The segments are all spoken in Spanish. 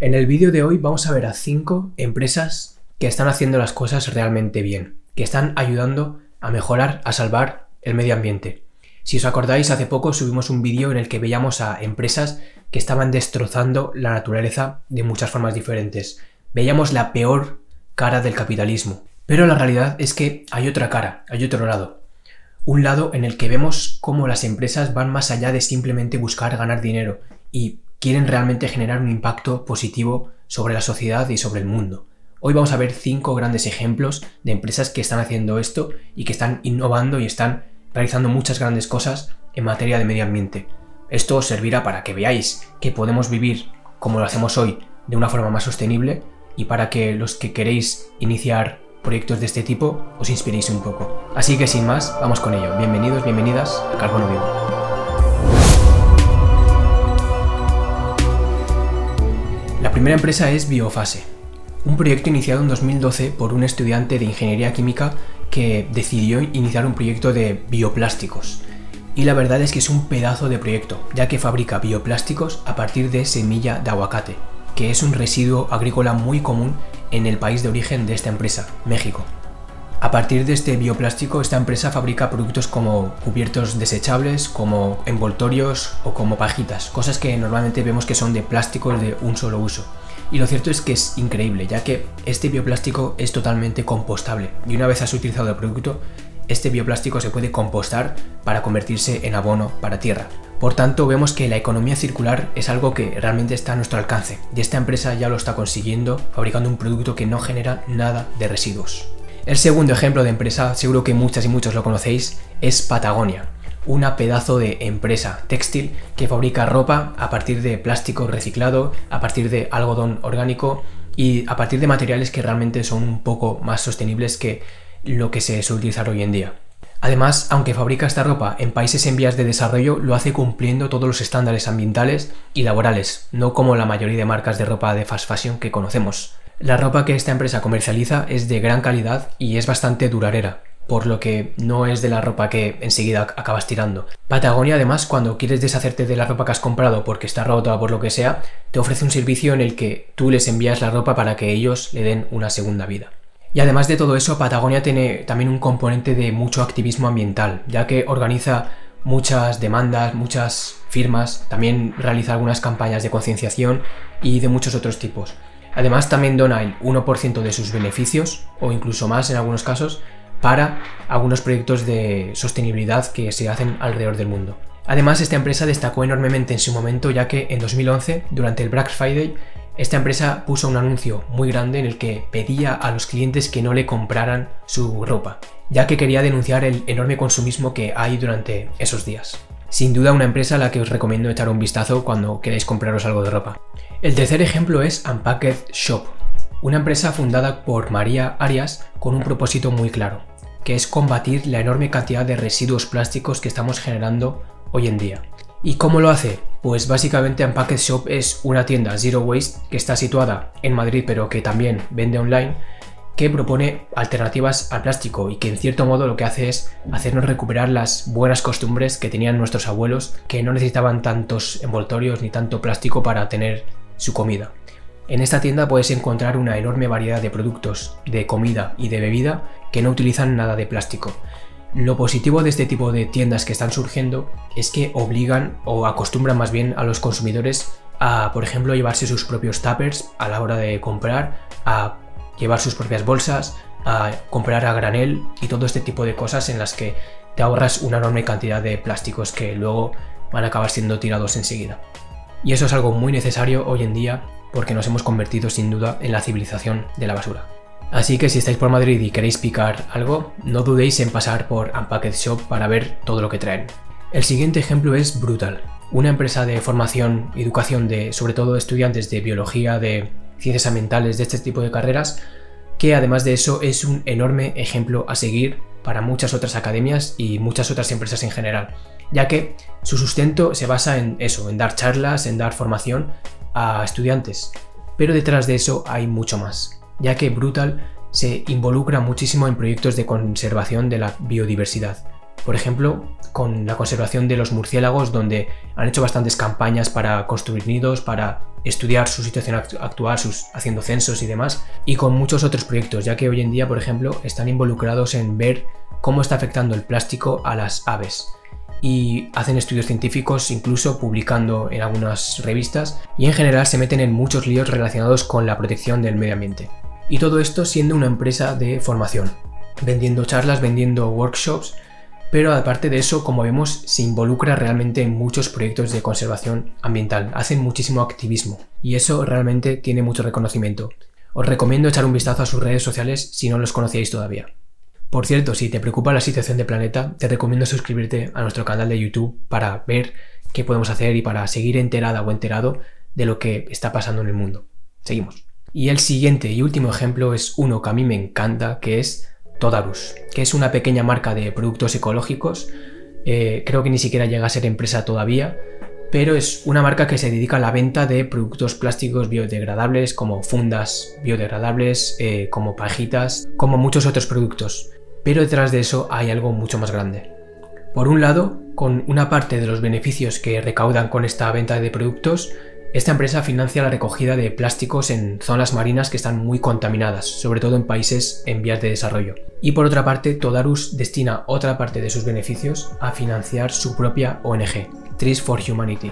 En el vídeo de hoy vamos a ver a 5 empresas que están haciendo las cosas realmente bien, que están ayudando a mejorar, a salvar el medio ambiente. Si os acordáis, hace poco subimos un vídeo en el que veíamos a empresas que estaban destrozando la naturaleza de muchas formas diferentes. Veíamos la peor cara del capitalismo. Pero la realidad es que hay otra cara, hay otro lado. Un lado en el que vemos cómo las empresas van más allá de simplemente buscar ganar dinero y quieren realmente generar un impacto positivo sobre la sociedad y sobre el mundo. Hoy vamos a ver 5 grandes ejemplos de empresas que están haciendo esto y que están innovando y están realizando muchas grandes cosas en materia de medio ambiente. Esto os servirá para que veáis que podemos vivir como lo hacemos hoy de una forma más sostenible y para que los que queréis iniciar proyectos de este tipo os inspiréis un poco. Así que sin más, vamos con ello. Bienvenidos, bienvenidas a Carbono Vivo. La primera empresa es Biofase, un proyecto iniciado en 2012 por un estudiante de ingeniería química que decidió iniciar un proyecto de bioplásticos. Y la verdad es que es un pedazo de proyecto, ya que fabrica bioplásticos a partir de semilla de aguacate, que es un residuo agrícola muy común en el país de origen de esta empresa, México. A partir de este bioplástico, esta empresa fabrica productos como cubiertos desechables, como envoltorios o como pajitas, cosas que normalmente vemos que son de plásticos de un solo uso. Y lo cierto es que es increíble, ya que este bioplástico es totalmente compostable y una vez has utilizado el producto, este bioplástico se puede compostar para convertirse en abono para tierra. Por tanto, vemos que la economía circular es algo que realmente está a nuestro alcance y esta empresa ya lo está consiguiendo fabricando un producto que no genera nada de residuos. El segundo ejemplo de empresa, seguro que muchas y muchos lo conocéis, es Patagonia, una pedazo de empresa textil que fabrica ropa a partir de plástico reciclado, a partir de algodón orgánico y a partir de materiales que realmente son un poco más sostenibles que lo que se suele utilizar hoy en día. Además, aunque fabrica esta ropa en países en vías de desarrollo, lo hace cumpliendo todos los estándares ambientales y laborales, no como la mayoría de marcas de ropa de fast fashion que conocemos. La ropa que esta empresa comercializa es de gran calidad y es bastante duradera, por lo que no es de la ropa que enseguida acabas tirando. Patagonia, además, cuando quieres deshacerte de la ropa que has comprado porque está rota o por lo que sea, te ofrece un servicio en el que tú les envías la ropa para que ellos le den una segunda vida. Y además de todo eso, Patagonia tiene también un componente de mucho activismo ambiental, ya que organiza muchas demandas, muchas firmas, también realiza algunas campañas de concienciación y de muchos otros tipos. Además, también dona el 1% de sus beneficios, o incluso más en algunos casos, para algunos proyectos de sostenibilidad que se hacen alrededor del mundo. Además, esta empresa destacó enormemente en su momento, ya que en 2011, durante el Black Friday, esta empresa puso un anuncio muy grande en el que pedía a los clientes que no le compraran su ropa, ya que quería denunciar el enorme consumismo que hay durante esos días. Sin duda una empresa a la que os recomiendo echar un vistazo cuando queráis compraros algo de ropa. El tercer ejemplo es Unpacked Shop, una empresa fundada por María Arias con un propósito muy claro, que es combatir la enorme cantidad de residuos plásticos que estamos generando hoy en día. ¿Y cómo lo hace? Pues básicamente Unpacked Shop es una tienda Zero Waste que está situada en Madrid pero que también vende online, que propone alternativas al plástico y que en cierto modo lo que hace es hacernos recuperar las buenas costumbres que tenían nuestros abuelos, que no necesitaban tantos envoltorios ni tanto plástico para tener su comida. En esta tienda puedes encontrar una enorme variedad de productos, de comida y de bebida que no utilizan nada de plástico. Lo positivo de este tipo de tiendas que están surgiendo es que obligan o acostumbran más bien a los consumidores a, por ejemplo, llevarse sus propios tuppers a la hora de comprar, a llevar sus propias bolsas, a comprar a granel y todo este tipo de cosas en las que te ahorras una enorme cantidad de plásticos que luego van a acabar siendo tirados enseguida. Y eso es algo muy necesario hoy en día porque nos hemos convertido sin duda en la civilización de la basura. Así que si estáis por Madrid y queréis picar algo, no dudéis en pasar por Unpacked Shop para ver todo lo que traen. El siguiente ejemplo es Brutal, una empresa de formación y educación de sobre todo estudiantes de biología, de ciencias ambientales, de este tipo de carreras, que además de eso es un enorme ejemplo a seguir para muchas otras academias y muchas otras empresas en general, ya que su sustento se basa en eso, en dar charlas, en dar formación a estudiantes, pero detrás de eso hay mucho más, ya que Brutal se involucra muchísimo en proyectos de conservación de la biodiversidad, Por ejemplo, con la conservación de los murciélagos, donde han hecho bastantes campañas para construir nidos, para estudiar su situación actual, haciendo censos y demás, y con muchos otros proyectos, ya que hoy en día, por ejemplo, están involucrados en ver cómo está afectando el plástico a las aves. Y hacen estudios científicos, incluso publicando en algunas revistas, y en general se meten en muchos líos relacionados con la protección del medio ambiente. Y todo esto siendo una empresa de formación, vendiendo charlas, vendiendo workshops, pero aparte de eso, como vemos, se involucra realmente en muchos proyectos de conservación ambiental, hacen muchísimo activismo y eso realmente tiene mucho reconocimiento. Os recomiendo echar un vistazo a sus redes sociales si no los conocíais todavía. Por cierto, si te preocupa la situación del planeta, te recomiendo suscribirte a nuestro canal de YouTube para ver qué podemos hacer y para seguir enterada o enterado de lo que está pasando en el mundo. Seguimos. Y el siguiente y último ejemplo es uno que a mí me encanta, que es Todarus, que es una pequeña marca de productos ecológicos. Creo que ni siquiera llega a ser empresa todavía, pero es una marca que se dedica a la venta de productos plásticos biodegradables, como fundas biodegradables, como pajitas, como muchos otros productos. Pero detrás de eso hay algo mucho más grande. Por un lado, con una parte de los beneficios que recaudan con esta venta de productos, esta empresa financia la recogida de plásticos en zonas marinas que están muy contaminadas, sobre todo en países en vías de desarrollo. Y por otra parte, Todarus destina otra parte de sus beneficios a financiar su propia ONG, Trees for Humanity,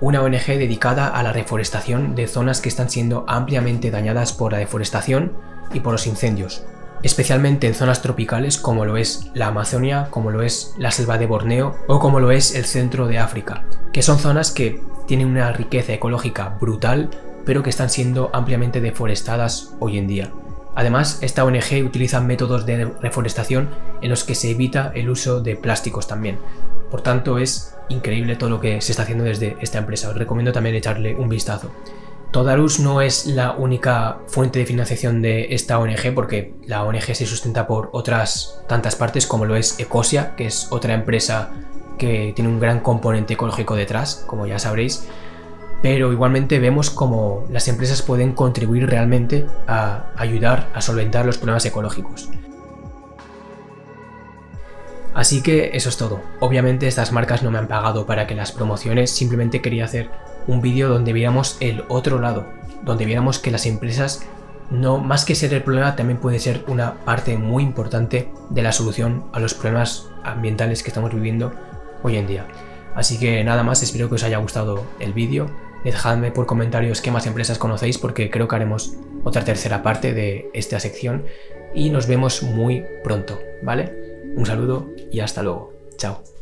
una ONG dedicada a la reforestación de zonas que están siendo ampliamente dañadas por la deforestación y por los incendios, especialmente en zonas tropicales como lo es la Amazonia, como lo es la selva de Borneo o como lo es el centro de África, que son zonas que tienen una riqueza ecológica brutal, pero que están siendo ampliamente deforestadas hoy en día. Además, esta ONG utiliza métodos de reforestación en los que se evita el uso de plásticos también. Por tanto, es increíble todo lo que se está haciendo desde esta empresa. Os recomiendo también echarle un vistazo. Todarus no es la única fuente de financiación de esta ONG, porque la ONG se sustenta por otras tantas partes, como lo es Ecosia, que es otra empresa que tiene un gran componente ecológico detrás, como ya sabréis, pero igualmente vemos cómo las empresas pueden contribuir realmente a ayudar a solventar los problemas ecológicos. Así que eso es todo. Obviamente estas marcas no me han pagado para que las promociones, simplemente quería hacer un vídeo donde viéramos el otro lado, donde viéramos que las empresas, no más que ser el problema, también puede ser una parte muy importante de la solución a los problemas ambientales que estamos viviendo hoy en día. Así que nada más, espero que os haya gustado el vídeo. Dejadme por comentarios qué más empresas conocéis, porque creo que haremos otra tercera parte de esta sección y nos vemos muy pronto, ¿vale? Un saludo y hasta luego. Chao.